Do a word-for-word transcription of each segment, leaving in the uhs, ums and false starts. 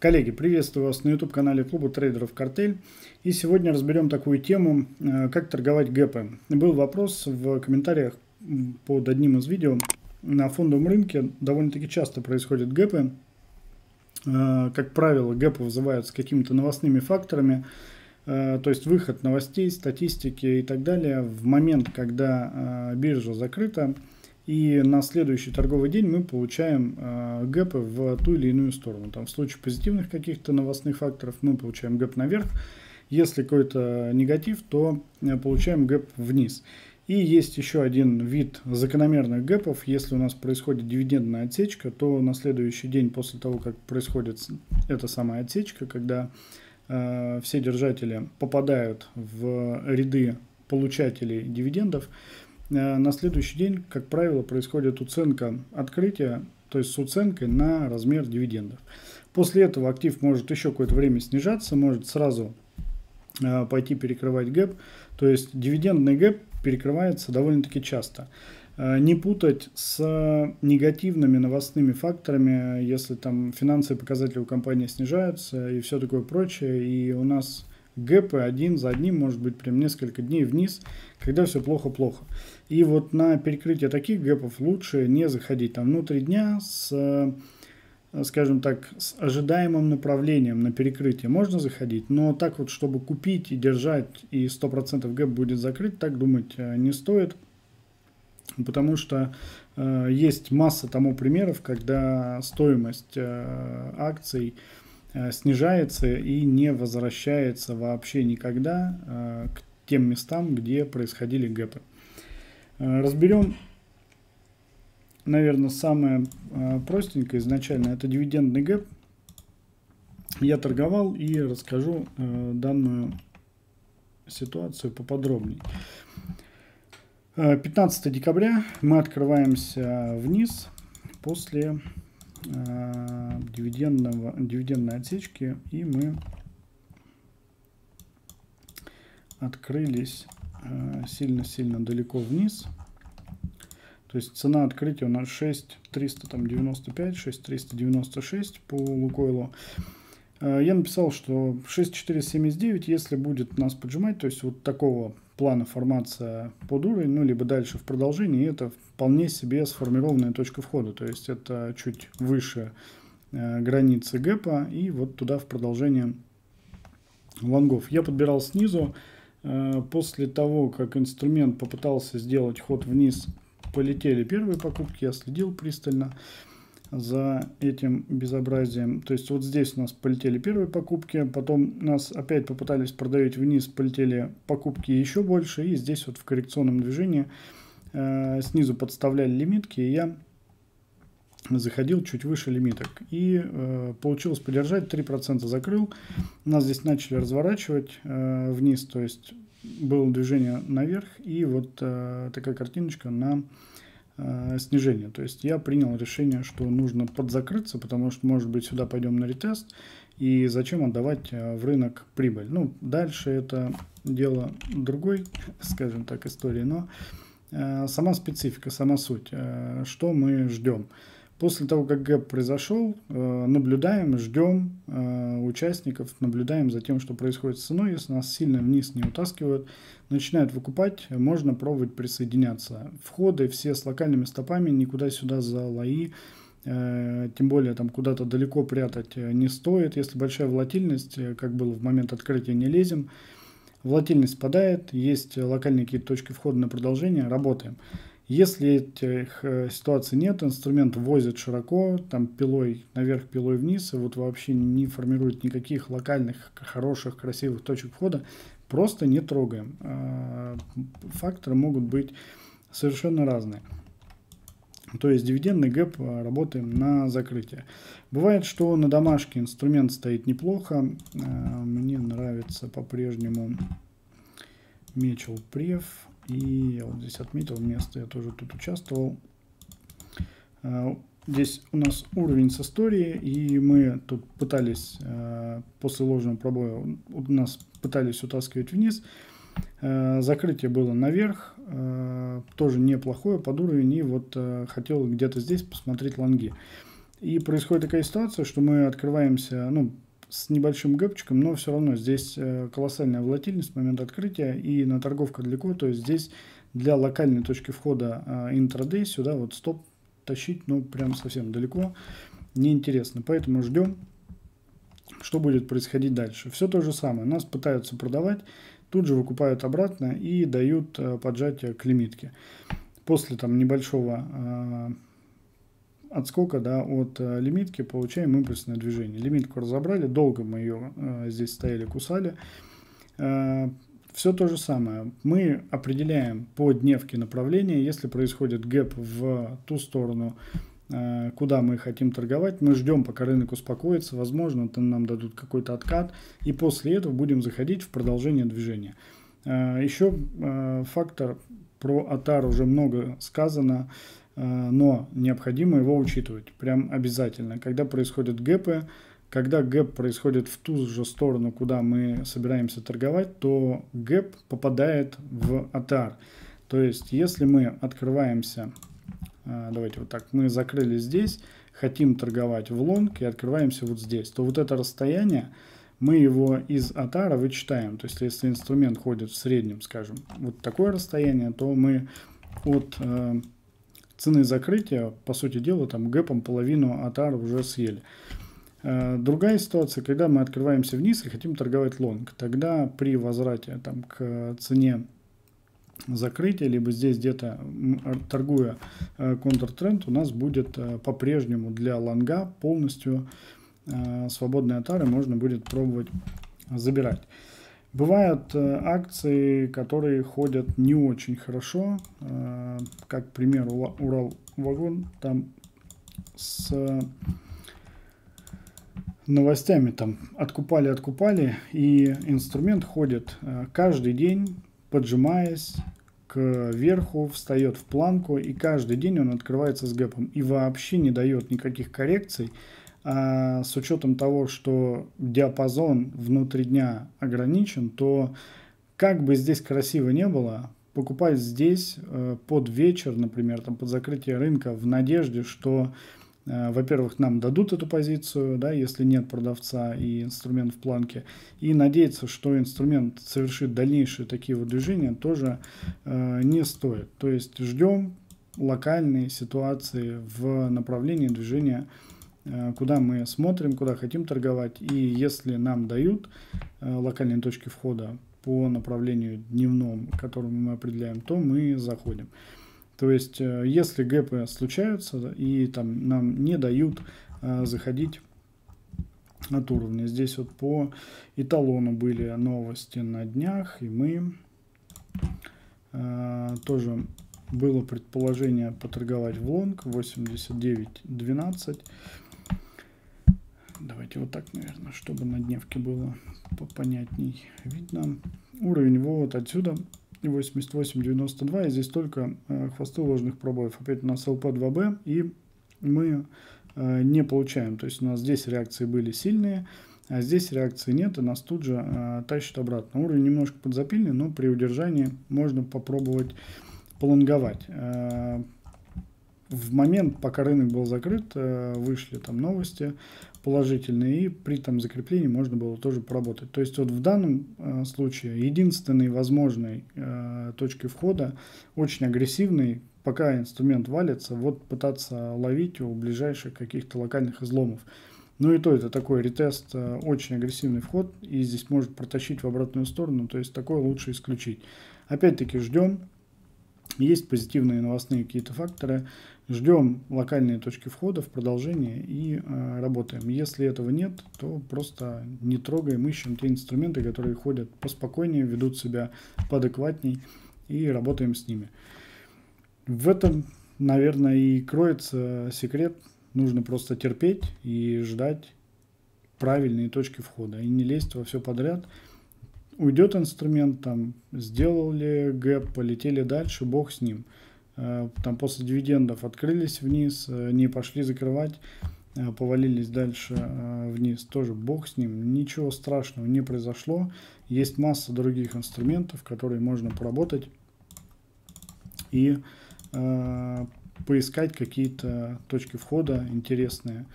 Коллеги, приветствую вас на YouTube-канале Клуба Трейдеров Картель. И сегодня разберем такую тему, как торговать гэпы. Был вопрос в комментариях под одним из видео. На фондовом рынке довольно-таки часто происходят гэпы. Как правило, гэпы вызываются какими-то новостными факторами. То есть выход новостей, статистики и так далее в момент, когда биржа закрыта. И на следующий торговый день мы получаем э, гэпы в ту или иную сторону. Там в случае позитивных каких-то новостных факторов мы получаем гэп наверх. Если какой-то негатив, то э, получаем гэп вниз. И есть еще один вид закономерных гэпов. Если у нас происходит дивидендная отсечка, то на следующий день после того, как происходит эта самая отсечка, когда э, все держатели попадают в ряды получателей дивидендов, на следующий день, как правило, происходит уценка открытия, то есть с уценкой на размер дивидендов. После этого актив может еще какое-то время снижаться, может сразу э, пойти перекрывать гэп. То есть дивидендный гэп перекрывается довольно-таки часто. Э, не путать с негативными новостными факторами, если там финансовые показатели у компании снижаются и все такое прочее, и у нас гэпы один за одним, может быть, прям несколько дней вниз, когда все плохо-плохо. И вот на перекрытие таких гэпов лучше не заходить там внутри дня с, скажем так, с ожидаемым направлением на перекрытие. Можно заходить, но так вот, чтобы купить и держать, и сто процентов гэп будет закрыт, так думать не стоит. Потому что э, есть масса тому примеров, когда стоимость э, акций снижается и не возвращается вообще никогда э, к тем местам, где происходили гэпы. Э, разберем, наверное, самое э, простенькое изначально, это дивидендный гэп. Я торговал и расскажу э, данную ситуацию поподробнее. Э, пятнадцатое декабря мы открываемся вниз после дивидендного, дивидендной отсечки, и мы открылись сильно-сильно далеко вниз. То есть цена открытия у нас шесть триста девяносто пять, шесть триста девяносто шесть по Лукойлу. Я написал, что шесть четыреста семьдесят девять, если будет нас поджимать, то есть вот такого плана формация под уровень, ну либо дальше в продолжении, это вполне себе сформированная точка входа, то есть это чуть выше э, границы гэпа и вот туда в продолжение лонгов. Я подбирал снизу, э, после того, как инструмент попытался сделать ход вниз, полетели первые покупки, я следил пристально за этим безобразием. То есть вот здесь у нас полетели первые покупки, потом нас опять попытались продавить вниз, полетели покупки еще больше, и здесь вот в коррекционном движении э, снизу подставляли лимитки, и я заходил чуть выше лимиток. И э, получилось подержать, три процента закрыл. Нас здесь начали разворачивать э, вниз, то есть было движение наверх, и вот э, такая картиночка на снижение. То есть я принял решение, что нужно подзакрыться, потому что, может быть, сюда пойдем на ретест, и зачем отдавать в рынок прибыль. Ну, дальше это дело другой, скажем так, истории, но э, сама специфика, сама суть, э, что мы ждем. После того, как гэп произошел, э, наблюдаем, ждем э, участников, наблюдаем за тем, что происходит с ценой. Если нас сильно вниз не утаскивают, начинают выкупать, можно пробовать присоединяться. Входы все с локальными стопами, никуда сюда за лои, э, тем более там куда-то далеко прятать не стоит. Если большая волатильность, как было в момент открытия, не лезем. Волатильность спадает, есть локальные какие-то точки входа на продолжение, работаем. Если этих э, ситуаций нет, инструмент возит широко, там пилой наверх, пилой вниз, и вот вообще не формирует никаких локальных, хороших, красивых точек входа, просто не трогаем. Э, факторы могут быть совершенно разные. То есть дивидендный гэп работаем на закрытие. Бывает, что на домашке инструмент стоит неплохо. Э, мне нравится по-прежнему Мечел Преф. И я вот здесь отметил место, я тоже тут участвовал. Здесь у нас уровень с истории, и мы тут пытались, после ложного пробоя, у нас пытались утаскивать вниз. Закрытие было наверх, тоже неплохое под уровень, и вот хотел где-то здесь посмотреть лонги. И происходит такая ситуация, что мы открываемся, ну, с небольшим гэпчиком, но все равно здесь колоссальная волатильность с момента открытия и на торговка далеко, то есть здесь для локальной точки входа интрадей сюда вот стоп тащить, ну, прям совсем далеко, неинтересно, поэтому ждем, что будет происходить дальше. Все то же самое, нас пытаются продавать, тут же выкупают обратно и дают поджатие к лимитке. После там небольшого отскока, да, от э, лимитки получаем импульсное движение. Лимитку разобрали, долго мы ее э, здесь стояли, кусали. Э, все то же самое. Мы определяем по дневке направление. Если происходит гэп в ту сторону, э, куда мы хотим торговать, мы ждем, пока рынок успокоится. Возможно, там нам дадут какой-то откат. И после этого будем заходить в продолжение движения. Э, еще э, фактор, про атар уже много сказано. Но необходимо его учитывать, прям обязательно. Когда происходят гэпы, когда гэп происходит в ту же сторону, куда мы собираемся торговать, то гэп попадает в атар. То есть, если мы открываемся, давайте вот так, мы закрыли здесь, хотим торговать в лонг и открываемся вот здесь, то вот это расстояние, мы его из атара вычитаем. То есть, если инструмент ходит в среднем, скажем, вот такое расстояние, то мы от цены закрытия, по сути дела, там гэпом половину атар уже съели. Другая ситуация, когда мы открываемся вниз и хотим торговать лонг, тогда при возврате там к цене закрытия, либо здесь где-то торгуя контртренд, у нас будет по-прежнему для лонга полностью свободные атары, можно будет пробовать забирать. Бывают э, акции, которые ходят не очень хорошо, э, как, к примеру, Урал вагон, там с э, новостями там откупали-откупали, и инструмент ходит э, каждый день, поджимаясь к верху, встает в планку, и каждый день он открывается с гэпом, и вообще не дает никаких коррекций. А с учетом того, что диапазон внутри дня ограничен, то как бы здесь красиво не было, покупать здесь э, под вечер, например, там, под закрытие рынка в надежде, что, э, во-первых, нам дадут эту позицию, да, если нет продавца и инструмент в планке, и надеяться, что инструмент совершит дальнейшие такие вот движения, тоже э, не стоит. То есть ждем локальные ситуации в направлении движения, куда мы смотрим, куда хотим торговать. И если нам дают локальные точки входа по направлению дневному, которому мы определяем, то мы заходим. То есть, если гэпы случаются и там нам не дают заходить от уровня. Здесь вот по эталону были новости на днях, и мы тоже... Было предположение поторговать в лонг восемьдесят девять двенадцать. Давайте вот так, наверное, чтобы на дневке было попонятней видно. Уровень вот отсюда восемьдесят восемь девяносто два. И здесь только э, хвосты ложных пробоев. Опять у нас ЛП два Б, и мы э, не получаем. То есть у нас здесь реакции были сильные, а здесь реакции нет, и нас тут же э, тащит обратно. Уровень немножко подзапильный, но при удержании можно попробовать полонговать. В момент, пока рынок был закрыт, вышли там новости положительные, и при там закреплении можно было тоже поработать. То есть вот в данном случае единственной возможной точки входа, очень агрессивный, пока инструмент валится, вот пытаться ловить у ближайших каких-то локальных изломов. Ну и то это такой ретест, очень агрессивный вход, и здесь может протащить в обратную сторону, то есть такое лучше исключить. Опять-таки ждем. Есть позитивные новостные какие-то факторы. Ждем локальные точки входа в продолжение и э, работаем. Если этого нет, то просто не трогаем, ищем те инструменты, которые ходят поспокойнее, ведут себя поадекватней, и работаем с ними. В этом, наверное, и кроется секрет. Нужно просто терпеть и ждать правильные точки входа. И не лезть во все подряд. Уйдет инструмент, там, сделали гэп, полетели дальше, бог с ним. Там после дивидендов открылись вниз, не пошли закрывать, повалились дальше вниз, тоже бог с ним. Ничего страшного не произошло. Есть масса других инструментов, которые можно поработать и э, поискать какие-то точки входа интересные,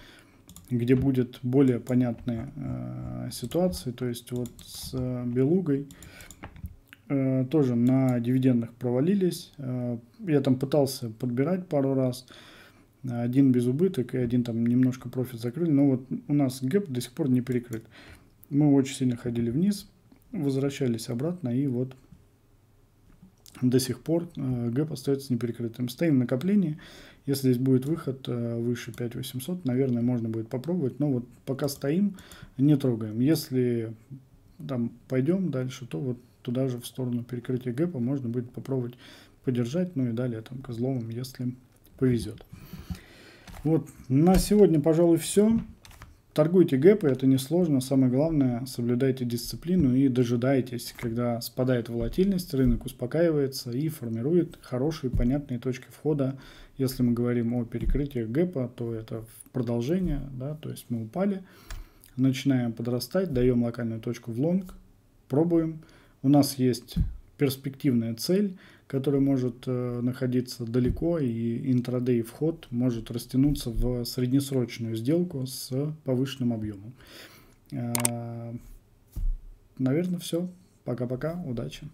где будет более понятная э, ситуация. То есть вот с э, Белугой э, тоже на дивидендах провалились. Э, я там пытался подбирать пару раз. Один без убыток и один там немножко профит закрыли. Но вот у нас гэп до сих пор не перекрыт. Мы очень сильно ходили вниз, возвращались обратно, и вот до сих пор э, гэп остается неперекрытым. Стоим в накоплении. Если здесь будет выход э, выше пять тысяч восьмисот, наверное, можно будет попробовать. Но вот пока стоим, не трогаем. Если там пойдем дальше, то вот туда же в сторону перекрытия гэпа можно будет попробовать подержать. Ну и далее там козловым, если повезет. Вот на сегодня, пожалуй, все. Торгуйте гэпы, это несложно. Самое главное, соблюдайте дисциплину и дожидайтесь, когда спадает волатильность, рынок успокаивается и формирует хорошие, понятные точки входа. Если мы говорим о перекрытии гэпа, то это продолжение, да, то есть мы упали, начинаем подрастать, даем локальную точку в лонг, пробуем. У нас есть перспективная цель, которая может э, находиться далеко, и интрадей вход может растянуться в среднесрочную сделку с повышенным объемом. Э-э, наверное, все. Пока-пока. Удачи.